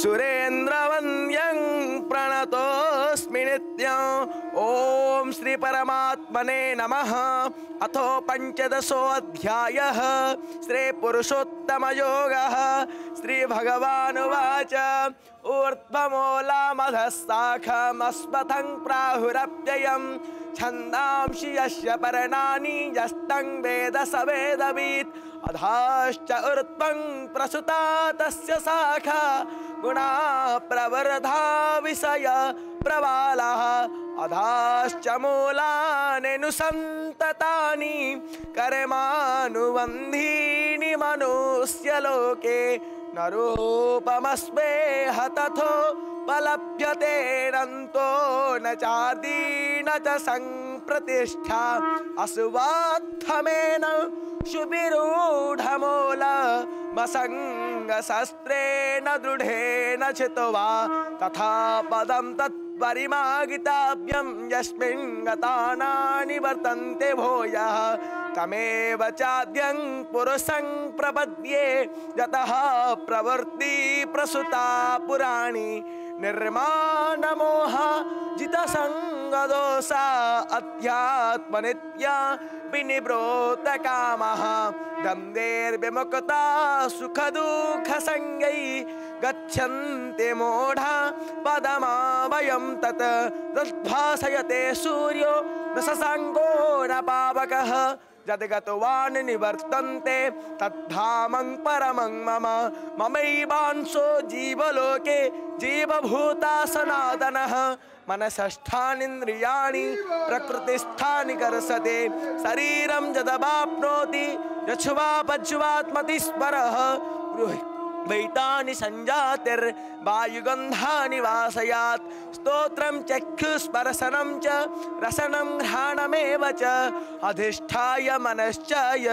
सुरेन्द्रवन्द्यं प्रणतोऽस्मि नित्यम् ओम श्री परमात्मने नमः। अथो पंचदशोऽध्यायः श्री पुरुषोत्तम योगः। श्री भगवानुवाच ऊर्ध्वमूलामधःशाखमस्मतं प्राहुरव्ययम् छन्दांसि यस्य पर्णानि यस्तं वेद स वेदवित् अधाश्च ऊर्ध्वं प्रसुता तस्य शाखा गुणा प्रवर्धा विषय प्रवालः अधाश्च मूलानि नुसन्ततानि कर्मानुबन्धीनि मनुष्य लोके नरूपमस्मे हतथो पलभ्यते नन्तो न चादी न च संप्रतिष्ठा असुवात्थमेन शुभिरूढमूलमसङ्गशस्त्रेण दृढेन चित्वा तथा पदं तत्परिमार्गिताभ्यं यस्मिन् गतानानि वर्तन्ते भूयः तमेव चाद्यं पुरुषं प्रपद्ये यतः प्रवृत्ति प्रसुता पुराणी निर्माण मोह जित संग दोषा अध्यात्मनित्या विनिवृत कामः द्वन्द्वैर्विमुक्ता सुख दुःख संगै गच्छन्ते मूढा पदमाभयं तत् तद्भासयते सूर्यो न शशाङ्को न पावकः जद्गतवान् निवर्तन्ते तद्धामं परमं मम ममैवांशो जीवलोके जीवभूता सनातनः मनसष्ठानीन्द्रियाणि प्रकृतिस्थानि कर्षते शरीरं यदवाप्नोति यच्छ्वापज्ज्वात्मति स्मरः वैतानि संजातिर्वायुगन्धानि वासयात् स्तोत्रं चक्षुस्पर्शनं च रसनं घ्राणमेव च अधिष्ठाय मनश्चाय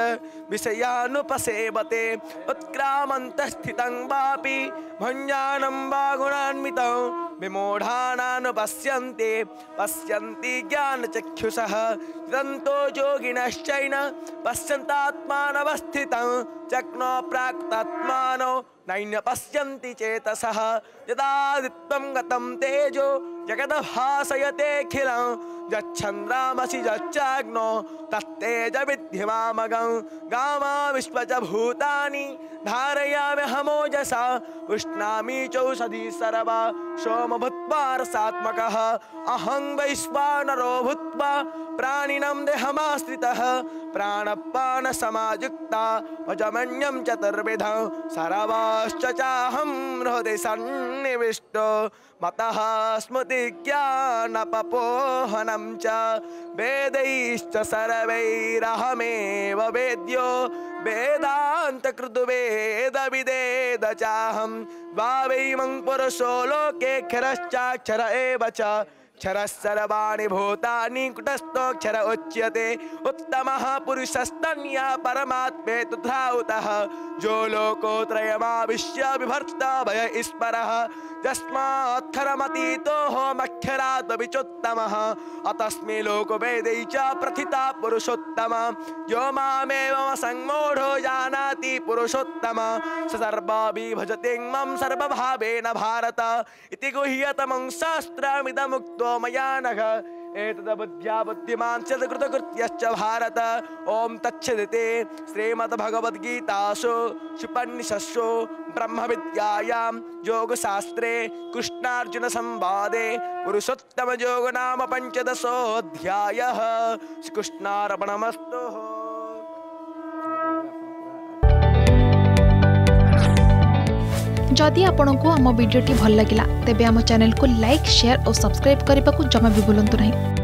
विषयानुपसेवते उत्क्रामन्तस्थितं वापि भुञ्जानं वा गुणान्वितं विमूढानानुपश्यन्ते पश्यन्ति ज्ञानचक्षुषः तन्तो योगिनश्चैन पश्यन्तात्मानवस्थितं चक्नो प्राक्तात्मानो नैन्य पश्यन्ति चेतसः यदादित्यं गतं तेजो जगद्भासयतेऽखिलं यच्छन्द्रामसि यच्चाग्नो तत्तेजविद्धिमामगं गामा विश्वज भूतानि धारयाम्यहमोजसा उष्णामि चौषधी सर्व सोम भूत्वा रसात्मकः अहं वैश्वानरो भूत्वा प्राणिनं देहमाश्रितः प्राणपानसमायुक्ता वजमन्यं चतुर्विधं सर्वाश्च चाहं हृदि सन्निविष्टो मतः स्मृतिज्ञानपपोहनं च वेदैश्च सर्वैरहमेव वेद्यो वेदान्तकृद्वेदविदेद चाहं द्वावैमं पुरुषो लोके क्षरश्चाक्षर एव च क्षरस्सर्वाणि भूतानि कुटस्थोऽक्षर उच्यते उत्तमः पुरुषस्तन्या परमात्मेतुधावतः जो लोकोत्रयमाविश्य विभर्ता भय स्मरः यस्मात्थरमतीतोऽहमक्षरात् विचोत्तमः अतस्मै लोकवेदै च प्रथिता पुरुषोत्तम यो मामेवं संमूढो जानाति पुरुषोत्तम स सर्वविभजति मम सर्वभावेन भारत इति गुह्यतमं शास्त्रमिदमुक्तो मया नघ एतद्बुद्ध्या बुद्धिमान् कृतकृत्यश्च भारत। ओम तच्छदिति श्रीमद्भगवद्गीतासु उपनिषत्सु ब्रह्मविद्यायां योगशास्त्रे कृष्णार्जुनसंवादे पुरुषोत्तमयोगो नाम पंचदशोऽध्यायः। श्रीकृष्णार्पणमस्तु। जदि आपंक आम भिड्टे भल लगा तेब आम चैनल को लाइक, शेयर और सब्सक्राइब करने को जमा भी भूलु ना।